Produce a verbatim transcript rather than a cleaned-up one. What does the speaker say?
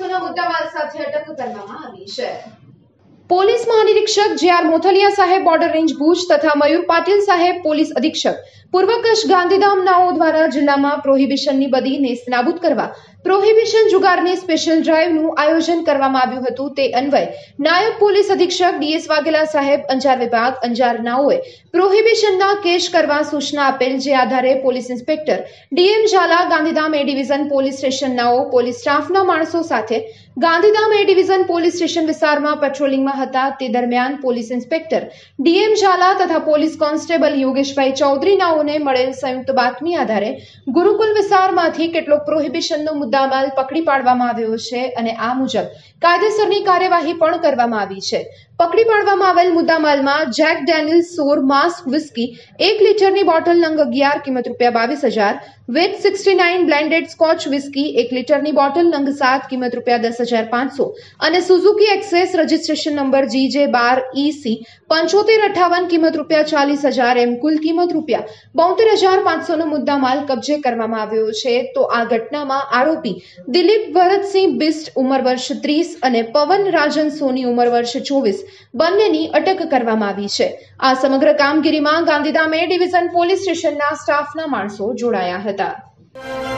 માણસોના મુદ્દામાલ સાથે અટક કરવામાં આવી છે। પોલીસ મહાનિરીક્ષક જે આર મોથલિયા સાહેબ બોર્ડર રેન્જ ભુજ તથા મયુર પાટીલ સાહેબ પોલીસ અધિક્ષક પૂર્વ કચ્છ ગાંધીધામ નાઓ દ્વારા જિલ્લામાં પ્રોહિબિશનની બદી નેસ્તનાબૂદ કરવા પ્રોહિબિશન જુગારની સ્પેશિયલ ડ્રાઈવનું આયોજન કરવામાં આવ્યું હતું। તે અન્વયે નાયબ પોલીસ અધિક્ષક ડી એસ વાઘેલા સાહેબ અંજાર વિભાગ અંજાર નાઓએ પ્રોહિબિશનના કેશ કરવા સૂચના આપેલ, જે આધારે police inspector D M Jhala Gandhidham A division police station નાઓ પોલીસ સ્ટાફના માણસો સાથે Gandhidham A division police station વિસ્તારમાં પેટ્રોલિંગમાં હતા। તે દરમિયાન police inspector D M Jhala તથા પોલીસ કોન્સ્ટેબલ યોગેશભાઈ ચૌધરી નાઓને મળેલ સંયુક્ત બાતમી આધારે ગુરુકુલ વિસ્તારમાંથી કેટલોક પ્રોહિબિશનનો મુદ્દામાલ પકડી પાડવામાં આવ્યો છે અને આ મુજબ કાયદેસરની કાર્યવાહી પણ કરવામાં આવી છે। પકડી પાડવામાં આવેલ મુદ્દામાલમાં Jack Daniels sour mash whisky એક લીટરની બોટલ નંગ અગિયાર કિંમત રૂપિયા બાવીસ હજાર with sixty nine blended scotch whisky એક લીટરની બોટલ નંગ સાત કિંમત રૂપિયા દસ હજાર પાંચસો અને Suzuki Access registration number G J બાર ઈસી પંચોતેર અઠાવન કિંમત રૂપિયા ચાલીસ હજાર એમ કુલ કિંમત રૂપિયા બોતેર હજાર પાંચસોનો મુદ્દામાલ કબજે કરવામાં આવ્યો છે। તો આ ઘટનામાં આરોપ दिलीप भरत सिंह बिस्ट उमर वर्ष तीस अने पवन राजन सोनी उमर वर्ष चौबीस बंनेनी अटक करवामां आवी छे। आ समग्र कामगीरीमां गांधीधाम ए डिविजन पोलीस स्टेशनना स्टाफना माणसो जोडाया हता।